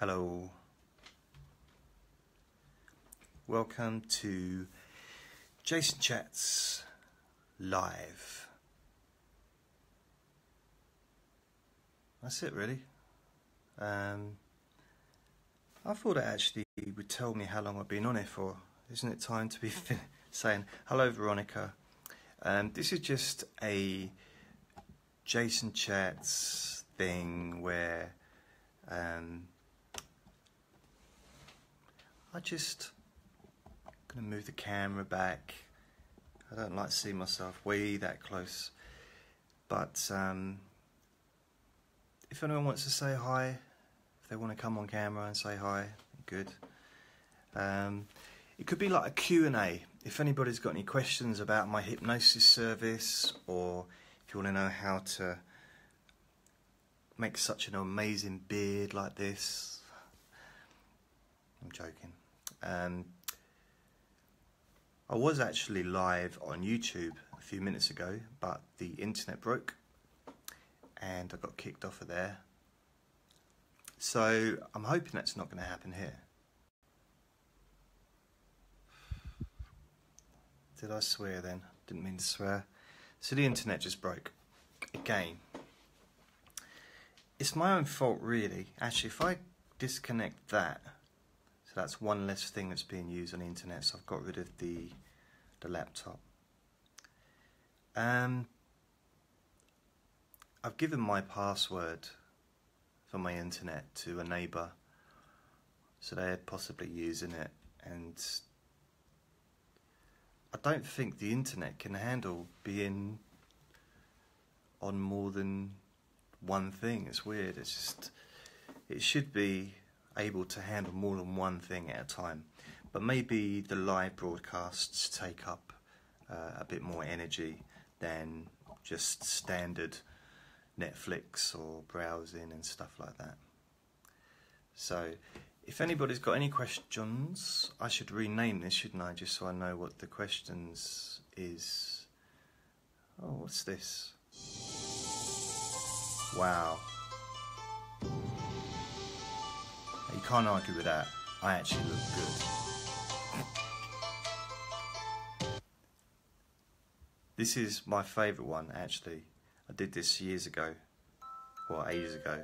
Hello. Welcome to Jason Chats Live. That's it really. I thought it actually would tell me how long I've been on here for. Isn't it time to be saying hello, Veronica? This is just a Jason Chats thing where I'm gonna move the camera back. I don't like to see myself way that close, but if anyone wants to say hi, if they want to come on camera and say hi, good. It could be like a Q&A. If anybody's got any questions about my hypnosis service, or if you want to know how to make such an amazing beard like this. I'm joking. I was actually live on YouTube a few minutes ago, but the internet broke and I got kicked off of there. So I'm hoping that's not going to happen here. Did I swear then? Didn't mean to swear. So the internet just broke again. It's my own fault really. Actually, if I disconnect that, so that's one less thing that's being used on the internet, so I've got rid of the laptop. I've given my password for my internet to a neighbour, so they're possibly using it, and I don't think the internet can handle being on more than one thing. It's weird. It's just, it should be able to handle more than one thing at a time, but maybe the live broadcasts take up a bit more energy than just standard Netflix or browsing and stuff like that. So if anybody's got any questions, I should rename this, shouldn't I, just so I know what the questions is. Oh, what's this? Wow. You can't argue with that. I actually look good. This is my favourite one, actually. I did this years ago, or ages ago.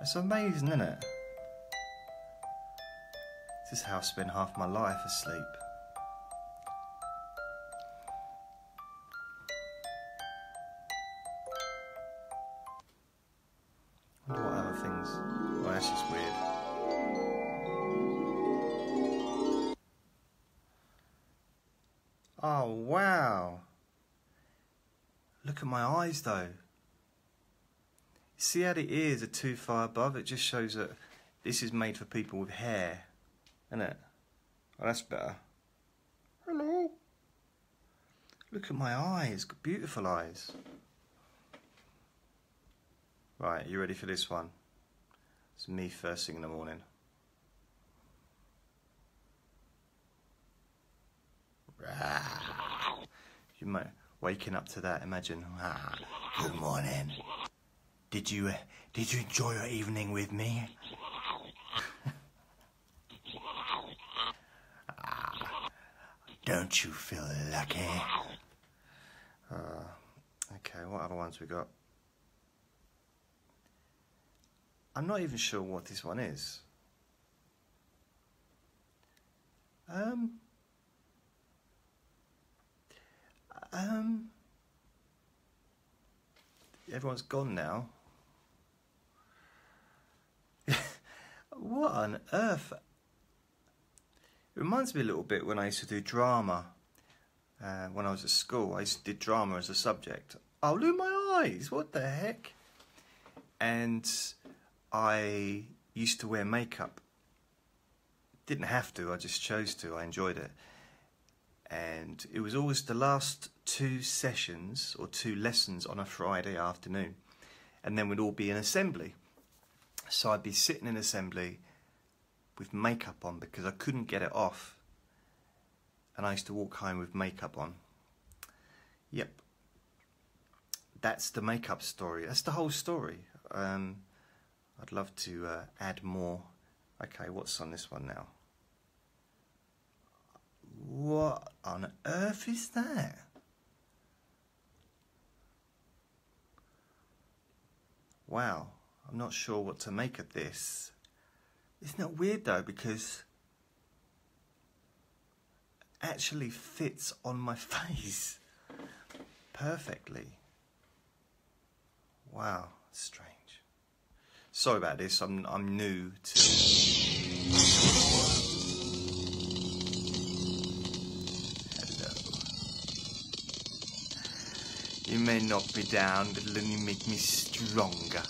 It's amazing, isn't it? This is how I spend half my life asleep. Though, see how the ears are too far above? It just shows that this is made for people with hair, isn't it? Oh, that's better. Hello. Look at my eyes, beautiful eyes. Right, you ready for this one? It's me first thing in the morning. You might. Waking up to that, imagine. Ah, good morning. Did you enjoy your evening with me? Ah, don't you feel lucky? Okay, what other ones we got? I'm not even sure what this one is. Everyone's gone now. What on earth? It reminds me a little bit when I used to do drama. When I was at school, I used to do drama as a subject. Oh, look at my eyes, what the heck? And I used to wear makeup. Didn't have to, I just chose to, I enjoyed it. And it was always the last two sessions or two lessons on a Friday afternoon, and then we'd all be in assembly. So I'd be sitting in assembly with makeup on because I couldn't get it off, and I used to walk home with makeup on. Yep, that's the makeup story. That's the whole story. I'd love to add more. Okay, what's on this one now? What on earth is that? Wow, I'm not sure what to make of this. Isn't it weird though, because it actually fits on my face perfectly. Wow, strange. Sorry about this, I'm new to... You may knock me down, but it'll only make me stronger.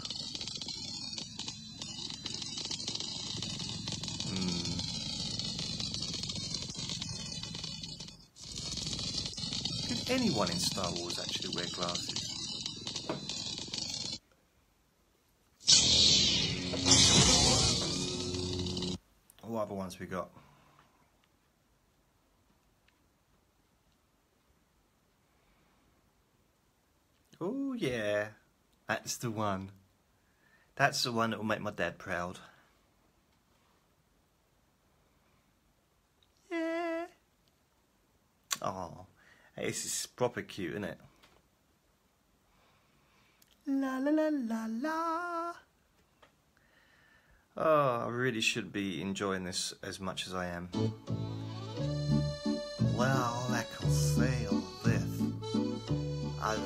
Did anyone in Star Wars actually wear glasses? What other ones we got? Oh yeah, that's the one. That's the one that will make my dad proud. Yeah. Oh, hey, this is proper cute, isn't it? La la la la la. Oh, I really should be enjoying this as much as I am. Well, I can say all this. I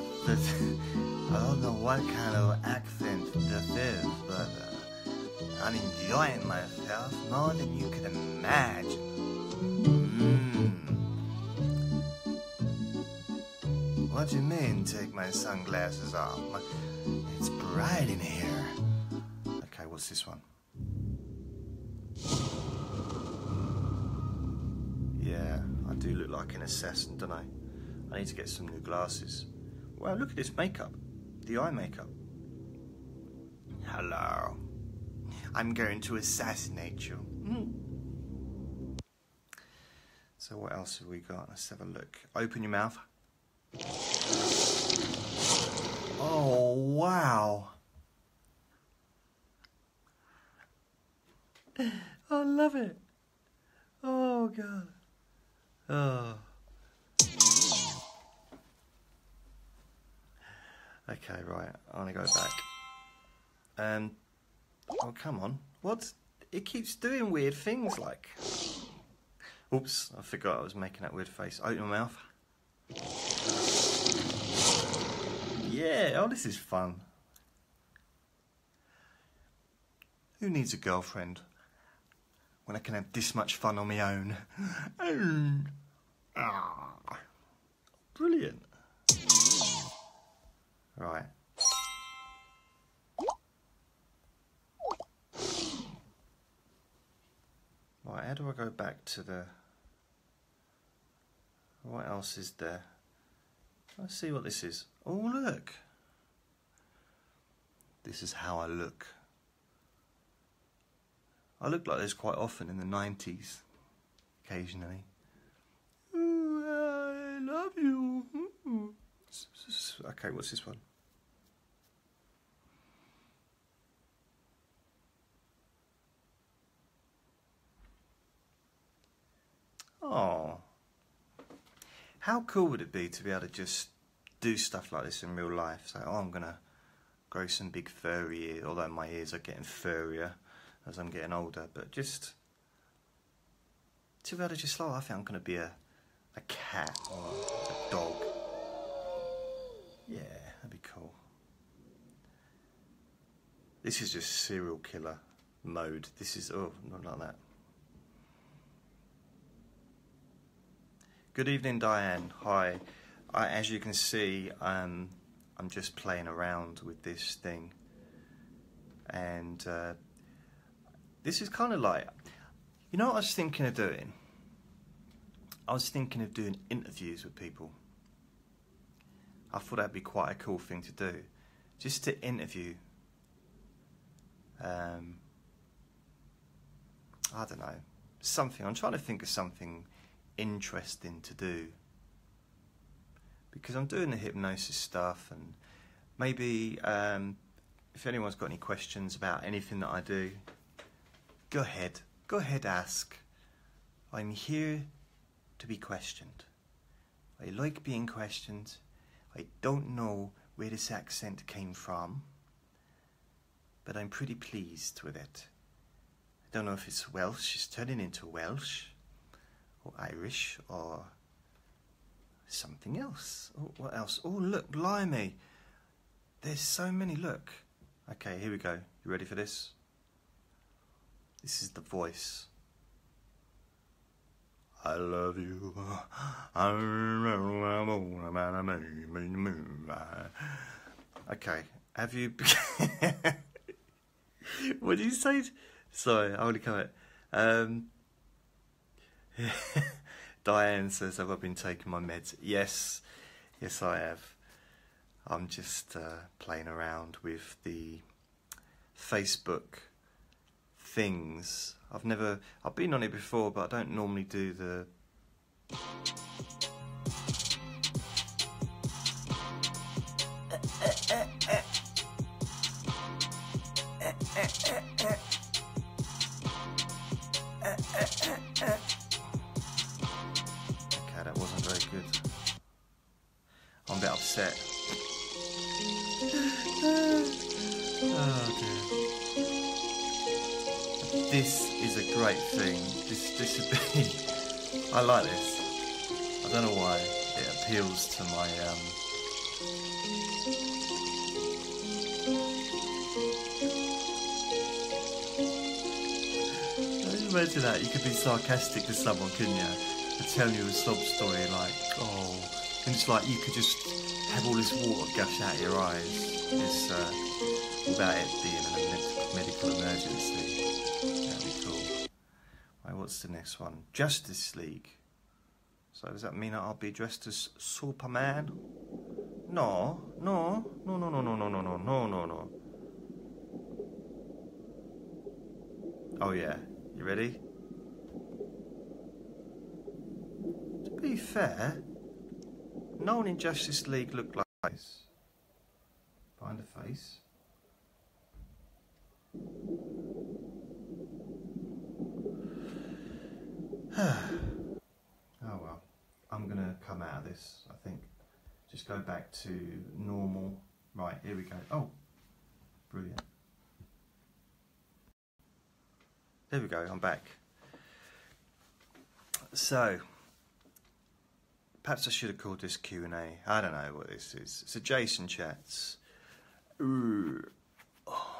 don't know what kind of accent this is, but I'm enjoying myself more than you can imagine. What do you mean, take my sunglasses off? It's bright in here. Okay, what's this one? Yeah, I do look like an assassin, don't I? I need to get some new glasses. Wow, look at this makeup, the eye makeup. Hello. I'm going to assassinate you. So what else have we got? Let's have a look. Open your mouth. Oh, wow. I love it. Oh, God. Oh. Okay, right, I want to go back. Oh, come on. What? It keeps doing weird things like... Oops, I forgot I was making that weird face. Open your mouth. Yeah, oh, this is fun. Who needs a girlfriend when I can have this much fun on my own? Brilliant. Right. Right, how do I go back to the... What else is there? Let's see what this is. Oh, look! This is how I look. I look like this quite often in the 90s. Occasionally. Ooh, I love you! Okay, what's this one? Oh, how cool would it be to be able to just do stuff like this in real life? So, oh, I'm gonna grow some big furry ears, although my ears are getting furrier as I'm getting older, but just to be able to just, oh, I think I'm gonna be a cat or a dog. Yeah, that'd be cool. This is just serial killer mode. This is, oh, not like that. Good evening, Diane. Hi. As you can see, I'm just playing around with this thing, and this is kind of like, you know what I was thinking of doing? I was thinking of doing interviews with people. I thought that'd be quite a cool thing to do, just to interview. I don't know, something. I'm trying to think of something interesting to do, because I'm doing the hypnosis stuff, and maybe if anyone's got any questions about anything that I do, go ahead, ask. I'm here to be questioned. I like being questioned. I don't know where this accent came from, but I'm pretty pleased with it. I don't know if it's Welsh, it's turning into Welsh, or Irish, or something else. Oh, what else? Oh, look, blimey. There's so many, look. Okay, here we go. You ready for this? This is the voice. I love you. Okay, have you... What did you say? Sorry, I want to comment. Diane says, have I been taking my meds? Yes, yes I have. I'm just playing around with the Facebook things. I've been on it before, but I don't normally do the... Okay, that wasn't very good. I'm a bit upset. Oh dear. This is a great thing. This would be... I like this. I don't know why. It appeals to my... Imagine that. You could be sarcastic to someone, couldn't you? And tell you a sob story like, oh... And it's like you could just... have all this water gush out of your eyes. It's about it being a medical emergency. That'd be cool. Right, what's the next one? Justice League. So does that mean I'll be dressed as Superman? No, no, no, no, no, no, no, no, no, no, no, no. Oh yeah, you ready? To be fair, no one in Justice League looked like this. Find a face. Oh well, I'm gonna come out of this, I think. Just go back to normal. Right, here we go. Oh, brilliant. There we go, I'm back. So, perhaps I should have called this Q&A. I don't know what this is. It's a Jason Chats. Ooh. Oh.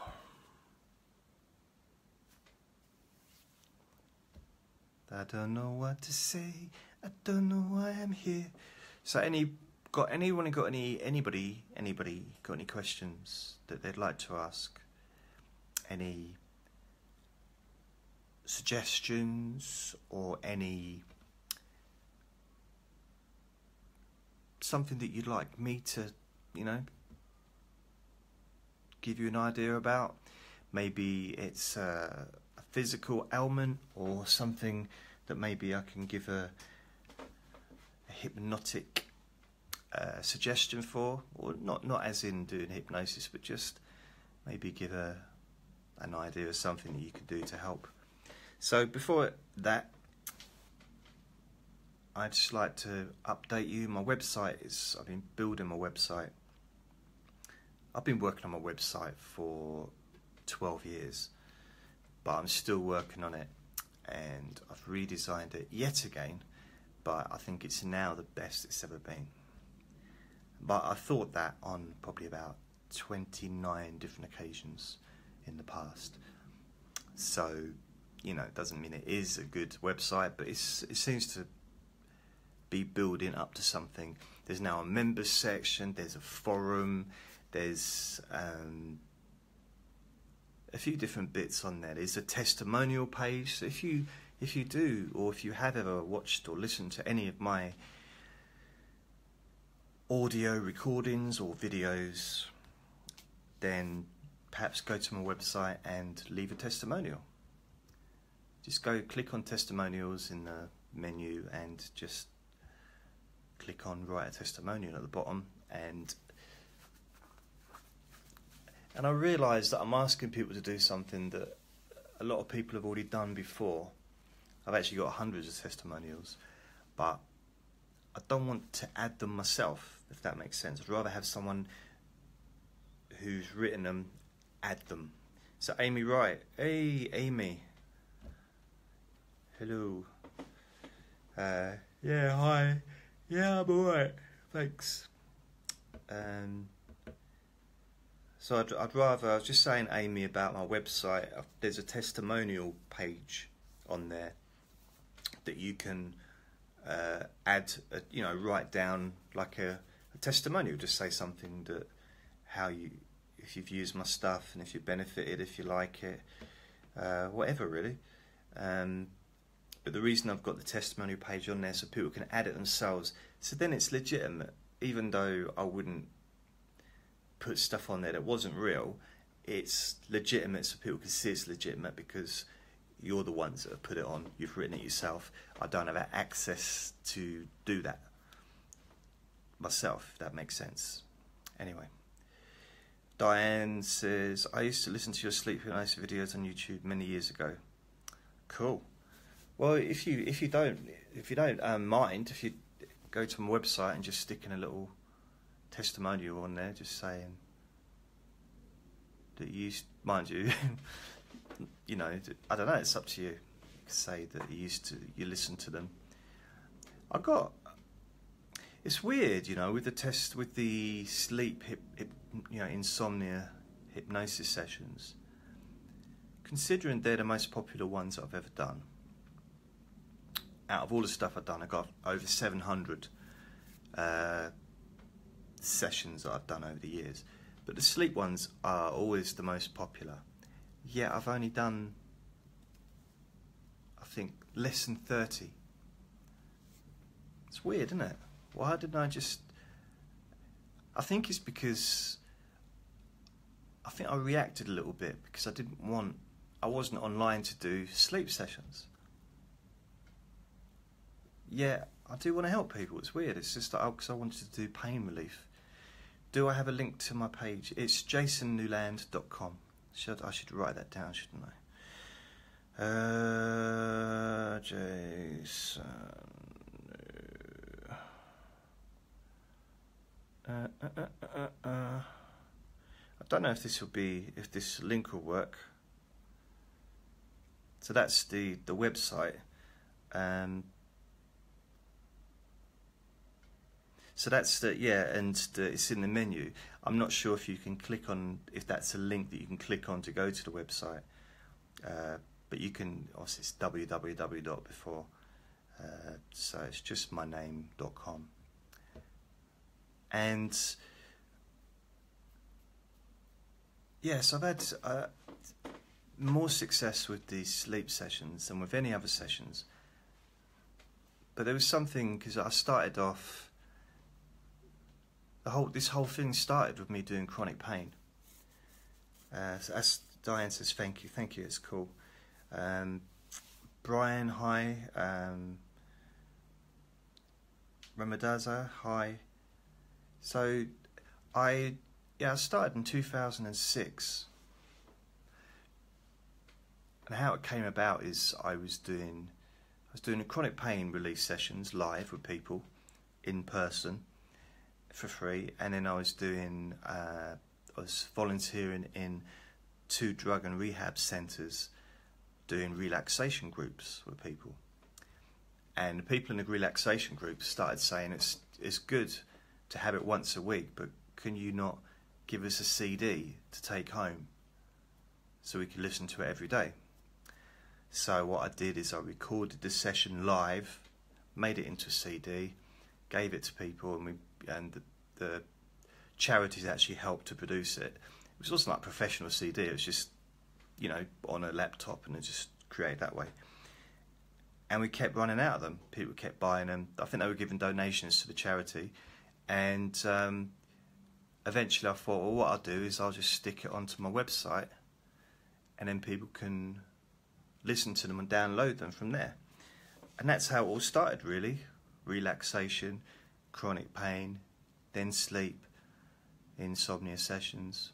I don't know what to say. I don't know why I'm here. So anybody got any questions that they'd like to ask? Any suggestions or any something that you'd like me to, you know, give you an idea about? Maybe it's a physical ailment or something that maybe I can give a hypnotic suggestion for, or not as in doing hypnosis, but just maybe give an idea of something that you could do to help. So before that, I'd just like to update you. My website is, I've been building my website. I've been working on my website for 12 years, but I'm still working on it, and I've redesigned it yet again, but I think it's now the best it's ever been. But I thought that on probably about 29 different occasions in the past. So, you know, it doesn't mean it is a good website, but it seems to be building up to something. There's now a members section, there's a forum, there's a few different bits on there. There's a testimonial page. So if you do, or if you have ever watched or listened to any of my audio recordings or videos, then perhaps go to my website and leave a testimonial. Just go click on testimonials in the menu and just click on write a testimonial at the bottom, and And I realised that I'm asking people to do something that a lot of people have already done before. I've actually got hundreds of testimonials, but I don't want to add them myself, if that makes sense. I'd rather have someone who's written them add them. So Amy Wright, hey Amy, hello. Yeah, hi, yeah, I'm alright, thanks. So I'd rather, I was just saying, Amy, about my website. There's a testimonial page on there that you can add, you know, write down like a testimonial. Just say something that, how you, if you've used my stuff and if you benefited, if you like it, whatever really. But the reason I've got the testimonial page on there so people can add it themselves. So then it's legitimate, even though I wouldn't put stuff on there that wasn't real. It's legitimate so people can see it's legitimate because you're the ones that have put it on, you've written it yourself. I don't have access to do that myself, if that makes sense. Anyway, Diane says, I used to listen to your Sleep With Nice videos on YouTube many years ago. Cool. Well, if you don't mind, if you go to my website and just stick in a little testimonial on there, just saying that you, mind you, you know, I don't know, it's up to you. You can say that you listen to them. I got, it's weird, you know, with the sleep, you know, insomnia, hypnosis sessions, considering they're the most popular ones I've ever done. Out of all the stuff I've done, I got over 700 sessions that I've done over the years, but the sleep ones are always the most popular. Yeah, I've only done, I think, less than 30. It's weird, isn't it? Why didn't I just, I think it's because I think I reacted a little bit because I wasn't online to do sleep sessions. Yeah, I do want to help people. It's weird. It's just that because I wanted to do pain relief. Do I have a link to my page? It's jasonnewland.com. I should write that down, shouldn't I? Jason. I don't know if this will be, if this link will work. So that's the website. So that's the, yeah, and it's in the menu. I'm not sure if you can click on, if that's a link that you can click on to go to the website. But you can, obviously it's www. Before. So it's just myname.com. And yeah, so I've had more success with these sleep sessions than with any other sessions. But there was something, because I started off, this whole thing started with me doing chronic pain. So as Diane says, thank you, it's cool. Brian, hi. Ramadaza, hi. So I started in 2006, and how it came about is I was doing chronic pain relief sessions live with people in person for free, and then I was doing volunteering in 2 drug and rehab centres doing relaxation groups with people, and the people in the relaxation groups started saying it's good to have it once a week, but can you not give us a CD to take home so we can listen to it every day? So what I did is I recorded the session live, made it into a CD, gave it to people, and the charities actually helped to produce it. It wasn't like professional CD, it was just, you know, on a laptop, and it just created that way. And we kept running out of them. People kept buying them. I think they were giving donations to the charity. And eventually I thought, well, what I'll do is I'll just stick it onto my website, and then people can listen to them and download them from there. And that's how it all started, really. Relaxation, chronic pain, then sleep, insomnia sessions,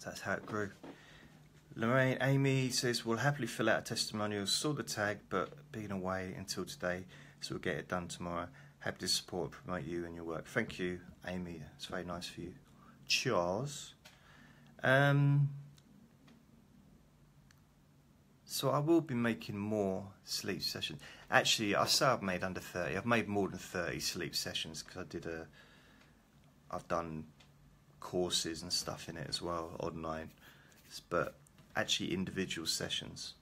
So that's how it grew. Lorraine, Amy says, we'll happily fill out a testimonial, sort the tag, but being away until today, so we'll get it done tomorrow. Happy to support and promote you and your work. Thank you, Amy. It's very nice for you. Cheers. So I will be making more sleep sessions. Actually, I say I've made under 30. I've made more than 30 sleep sessions because I've done courses and stuff in it as well online, but actually individual sessions.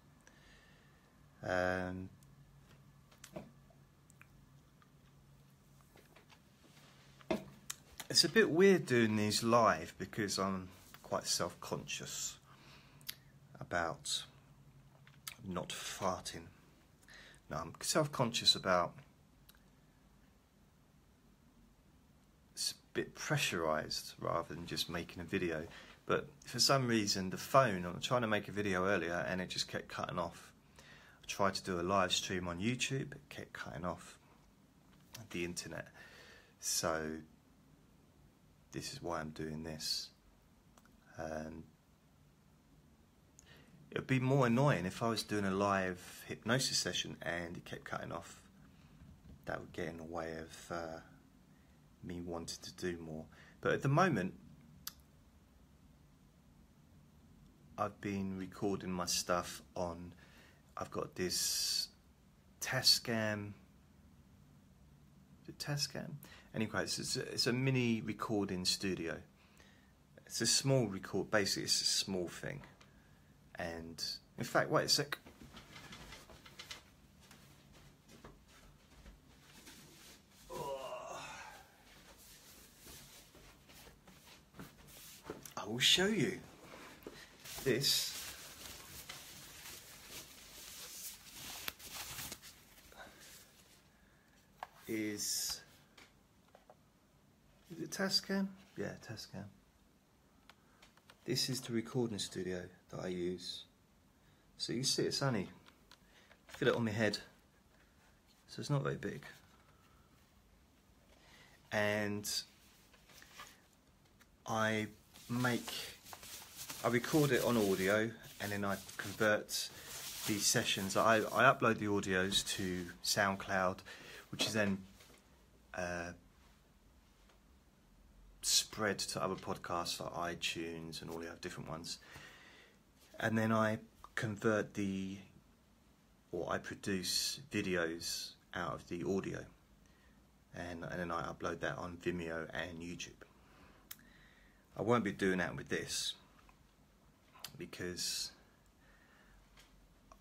It's a bit weird doing these live because I'm quite self-conscious about not farting. No, I'm self-conscious about, it's a bit pressurized rather than just making a video. But for some reason the phone, I'm trying to make a video earlier and it just kept cutting off. I tried to do a live stream on YouTube, it kept cutting off the internet. So this is why I'm doing this. It would be more annoying if I was doing a live hypnosis session and it kept cutting off. That would get in the way of me wanting to do more. But at the moment, I've been recording my stuff on, I've got this Tascam. Is it Tascam? Anyway, it's a mini recording studio. It's a small record, basically it's a small thing. And in fact, wait a sec. Oh. I will show you this. Is it Tascam? Yeah, Tascam. This is the recording studio that I use. So you see it's only, feel it on my head, so it's not very big. And I record it on audio and then I convert these sessions. I upload the audios to SoundCloud, which is then spread to other podcasts like iTunes and all the other different ones, and then I convert I produce videos out of the audio, and then I upload that on Vimeo and YouTube. I won't be doing that with this because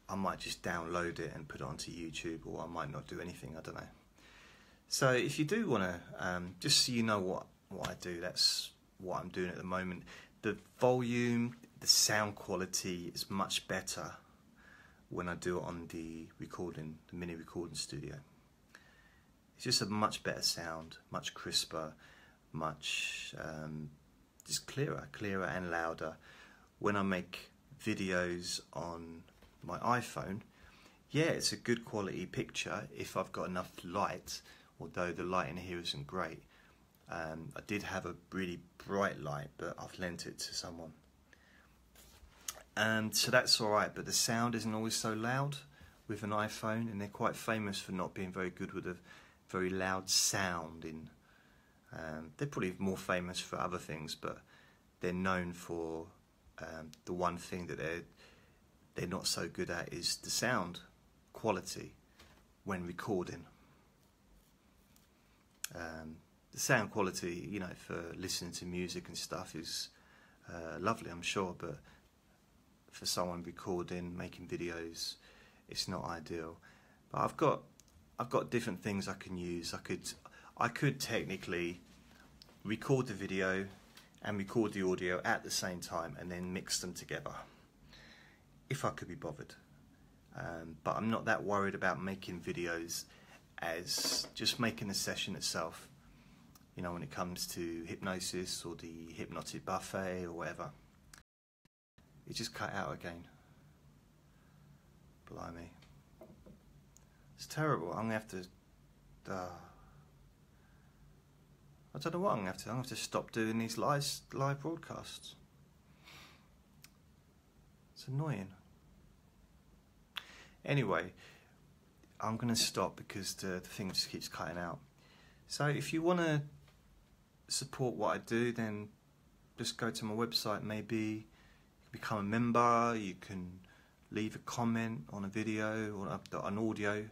I might just download it and put it onto YouTube, or I might not do anything, I don't know. So if you do want to, just so you know what I do, that's what I'm doing at the moment. The volume, the sound quality is much better when I do it on the recording, the mini recording studio. It's just a much better sound, much crisper, much just clearer and louder. When I make videos on my iPhone, yeah, it's a good quality picture if I've got enough light, although the light in here isn't great. I did have a really bright light, but I've lent it to someone. So that's all right, but the sound isn't always so loud with an iPhone, and they're quite famous for not being very good with a very loud sound. They're probably more famous for other things, but they're known for the one thing that they're not so good at is the sound quality when recording. The sound quality, you know, for listening to music and stuff is lovely, I'm sure, but for someone recording, making videos, it's not ideal. But I've got different things I can use. I could technically record the video and record the audio at the same time and then mix them together if I could be bothered. But I'm not that worried about making videos as just making the session itself. You know, when it comes to hypnosis or the hypnotic buffet or whatever. It just cut out again. Blimey. It's terrible. I'm going to have to... I don't know what I'm going to have to do. I'm going to have to stop doing these live broadcasts. It's annoying. Anyway, I'm going to stop because the thing just keeps cutting out. So if you want to support what I do, then just go to my website. Maybe become a member, you can leave a comment on a video or an audio,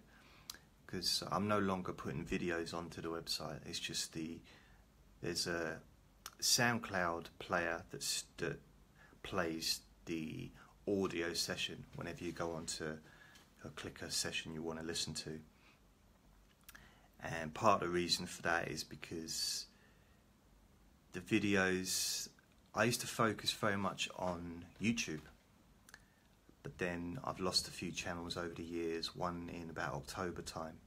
because I'm no longer putting videos onto the website. It's just there's a SoundCloud player that plays the audio session whenever you go on to or click a session you want to listen to. And part of the reason for that is because the videos, I used to focus very much on YouTube, but then I've lost a few channels over the years, one in about October time,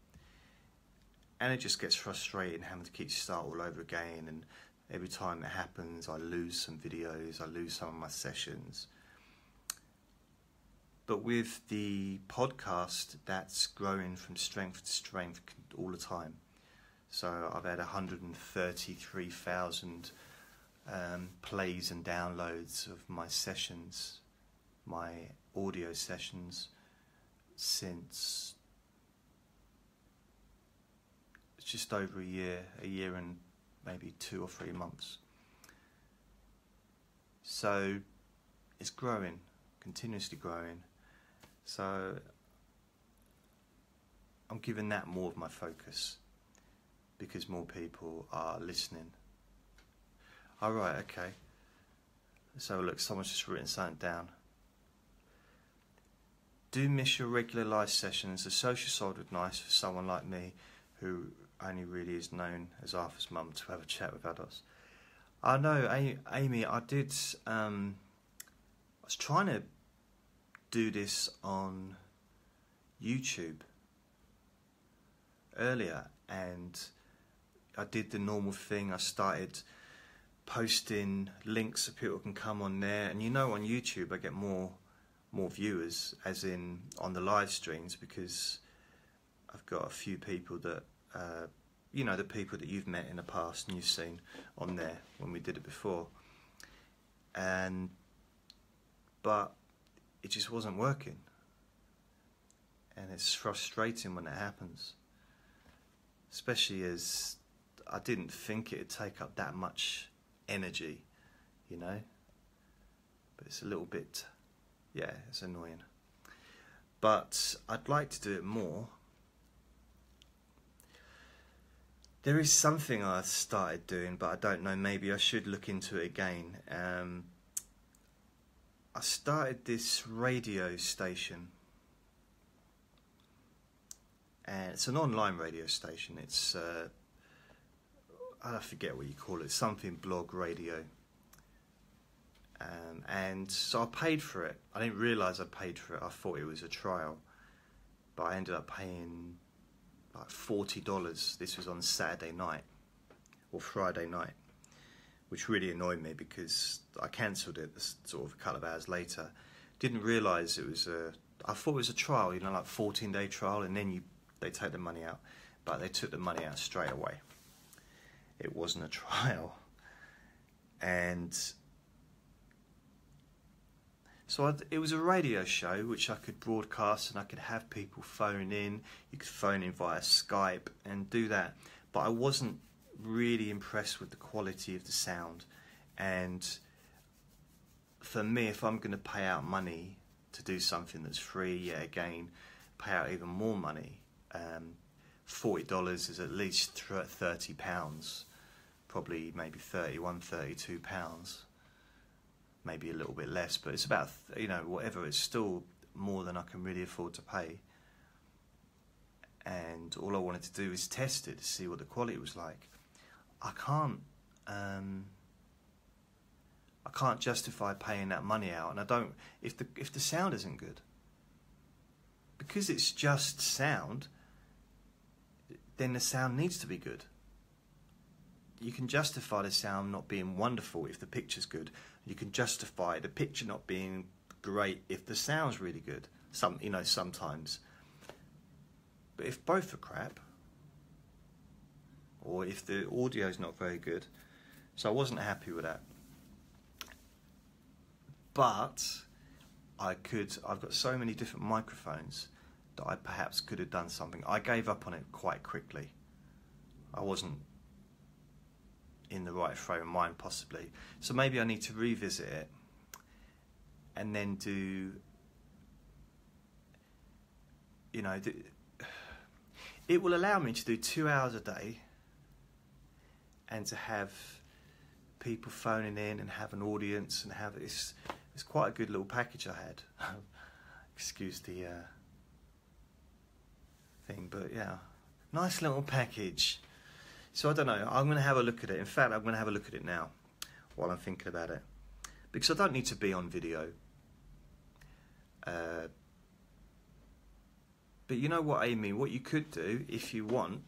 and it just gets frustrating having to keep start all over again, and every time it happens I lose some videos, I lose some of my sessions. But with the podcast, that's growing from strength to strength all the time. So I've had 133,000 plays and downloads of my sessions, my audio sessions, since just over a year and maybe 2 or 3 months. So it's growing, continuously growing. So I'm giving that more of my focus because more people are listening. All right, okay. So look, someone's just written something down. Do miss your regular live sessions. The social side was nice for someone like me, who only really is known as Arthur's mum, to have a chat with adults. I know, Amy. I did. I was trying to do this on YouTube earlier, and I did the normal thing. I started posting links so people can come on there, and you know, on YouTube I get more viewers, as in on the live streams, because I've got a few people that you know, the people that you've met in the past and you've seen on there when we did it before, and but it just wasn't working, and it's frustrating when it happens, especially as I didn't think it would take up that much energy, you know, but it's a little bit, yeah, it's annoying. But I'd like to do it more. There is something I started doing, but I don't know, maybe I should look into it again. I started this radio station, and it's an online radio station. It's I forget what you call it, something blog radio, and so I paid for it. I didn't realise I paid for it. I thought it was a trial, but I ended up paying like $40. This was on Saturday night or Friday night, which really annoyed me because I cancelled it sort of a couple of hours later. Didn't realise it was a, I thought it was a trial, you know, like 14-day trial, and then they take the money out, but they took the money out straight away. It wasn't a trial. And so it was a radio show which I could broadcast, and I could have people phone in. You could phone in via Skype and do that, but I wasn't really impressed with the quality of the sound. And for me, if I'm going to pay out money to do something that's free, yet again pay out even more money, $40 is at least £30, probably maybe £31, £32, maybe a little bit less, but it's about, you know, whatever, it's still more than I can really afford to pay. And all I wanted to do is test it to see what the quality was like. I can't justify paying that money out, and I don't, if the sound isn't good, because it's just sound, then the sound needs to be good. You can justify the sound not being wonderful if the picture's good. You can justify the picture not being great if the sound's really good. You know, sometimes. But if both are crap, or if the audio's not very good, so I wasn't happy with that. But I've got so many different microphones that I perhaps could have done something. I gave up on it quite quickly. I wasn't in the right frame of mind possibly. So maybe I need to revisit it and then do, you know, it will allow me to do 2 hours a day and to have people phoning in and have an audience and have this. It's quite a good little package I had. Excuse the thing, but yeah, nice little package. So I don't know, I'm going to have a look at it. In fact, I'm going to have a look at it now while I'm thinking about it, because I don't need to be on video. But you know what, Amy, what you could do if you want,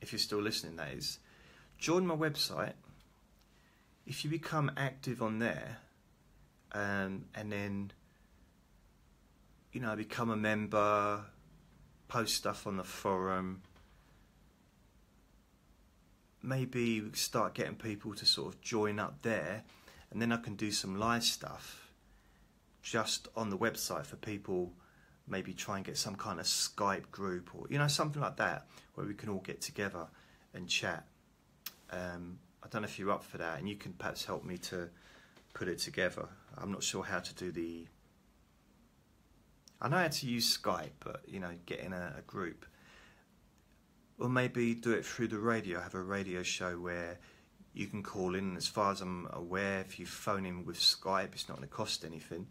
if you're still listening, that is, join my website. If you become active on there, and then, you know, become a member, post stuff on the forum, maybe start getting people to sort of join up there, and then I can do some live stuff just on the website for people, maybe try and get some kind of Skype group or, you know, something like that where we can all get together and chat. I don't know if you're up for that, and you can perhaps help me to put it together. I'm not sure how to do the... I know how to use Skype, but, you know, getting a group. Or maybe do it through the radio. Have a radio show where you can call in. As far as I'm aware, if you phone in with Skype, it's not going to cost anything.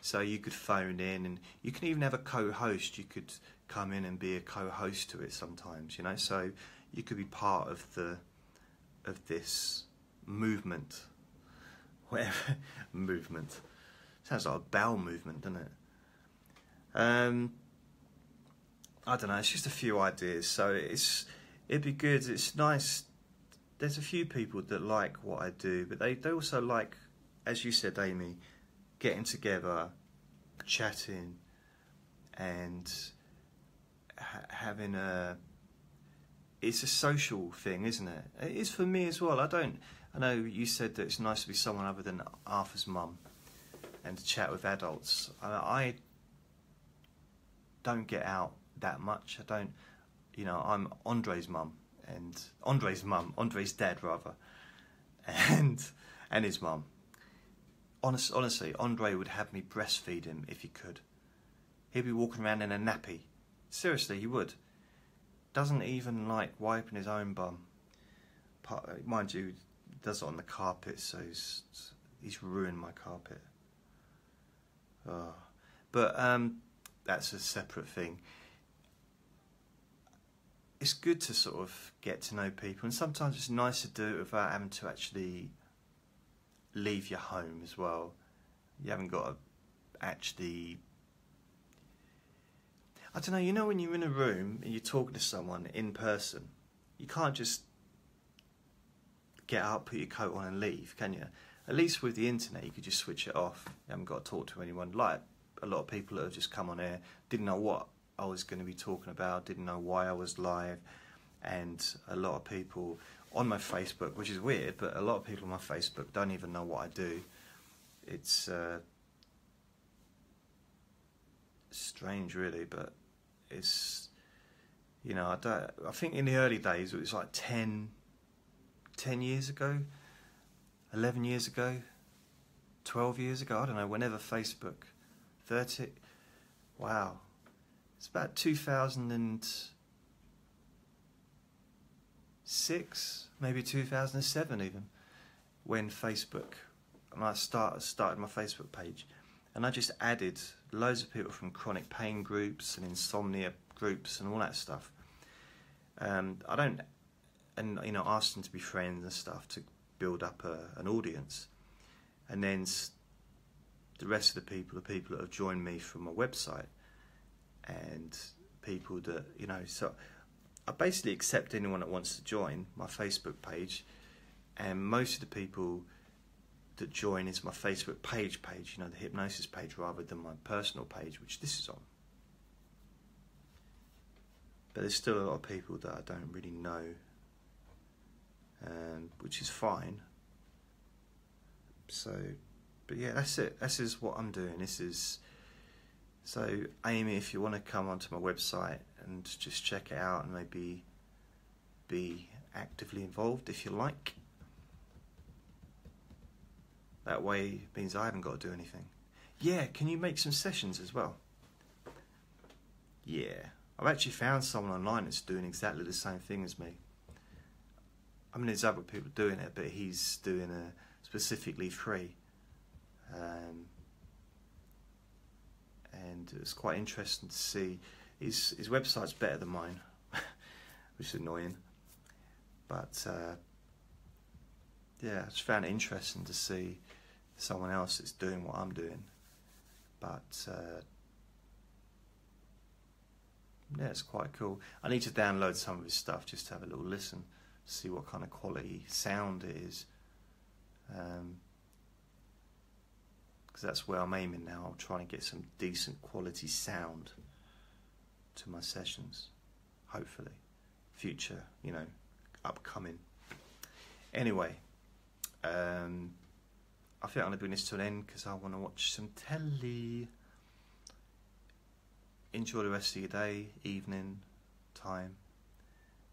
So you could phone in, and you can even have a co-host. You could come in and be a co-host to it sometimes, you know. So you could be part of the this movement. Whatever movement. Sounds like a bowel movement, doesn't it? I don't know, it's just a few ideas, so it'd be good. It's nice, there's a few people that like what I do, but they also like, as you said, Amy, getting together, chatting, and having a... It's a social thing, isn't it? It is for me as well. I know you said that it's nice to be someone other than Arthur's mum and to chat with adults. I don't get out that much. I don't, you know, I'm Andre's mum and Andre's dad rather, and his mum. Honestly, Andre would have me breastfeed him if he could. He'd be walking around in a nappy. Seriously, he would. Doesn't even like wiping his own bum. Mind you, he does it on the carpet, so he's ruined my carpet. Oh. But that's a separate thing. It's good to sort of get to know people, and sometimes it's nice to do it without having to actually leave your home as well. You haven't got to actually... I don't know, you know when you're in a room and you're talking to someone in person, you can't just get up, put your coat on and leave, can you? At least with the internet, you could just switch it off. You haven't got to talk to anyone. Like a lot of people that have just come on air, didn't know what I was going to be talking about, didn't know why I was live, and a lot of people on my Facebook, which is weird, but a lot of people on my Facebook don't even know what I do. It's strange, really, but it's, you know, I think in the early days, it was like 10 years ago, 11 years ago, 12 years ago, I don't know, whenever Facebook, 30, wow, it's about 2006, maybe 2007 even, when Facebook, and I started my Facebook page, and I just added loads of people from chronic pain groups and insomnia groups and all that stuff. And you know, asked them to be friends and stuff to build up an audience. And then the rest of the people that have joined me from my website, and people that, you know, so I basically accept anyone that wants to join my Facebook page, and most of the people that join is my Facebook page, you know, the hypnosis page, rather than my personal page, which this is on. But there's still a lot of people that I don't really know, which is fine. So, but yeah, that's it. This is what I'm doing. This is So Amy, if you want to come onto my website and just check it out and maybe be actively involved if you like. That way it means I haven't got to do anything. Yeah, can you make some sessions as well? Yeah. I've actually found someone online that's doing exactly the same thing as me. I mean, there's other people doing it, but he's doing a specifically free. And it's quite interesting to see. His website's better than mine, which is annoying. But yeah, I just found it interesting to see someone else that's doing what I'm doing. But yeah, it's quite cool. I need to download some of his stuff just to have a little listen, see what kind of quality sound it is. Because that's where I'm aiming now. I'm trying to get some decent quality sound to my sessions, hopefully. Future, you know, upcoming. Anyway, I think I'm going to bring this to an end because I want to watch some telly. Enjoy the rest of your day, evening, time,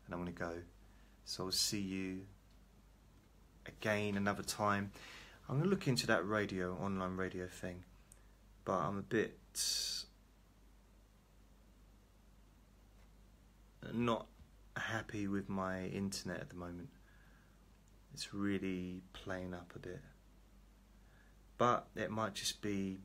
and I'm going to go. So I'll see you again another time. I'm going to look into that radio, online radio thing, but I'm a bit not happy with my internet at the moment. It's really playing up a bit, but it might just be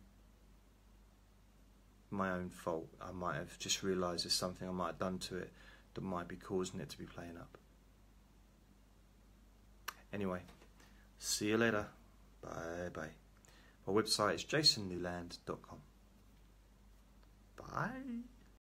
my own fault. I might have just realised there's something I might have done to it that might be causing it to be playing up. Anyway, see you later. Bye bye. My website is jasonnewland.com. Bye.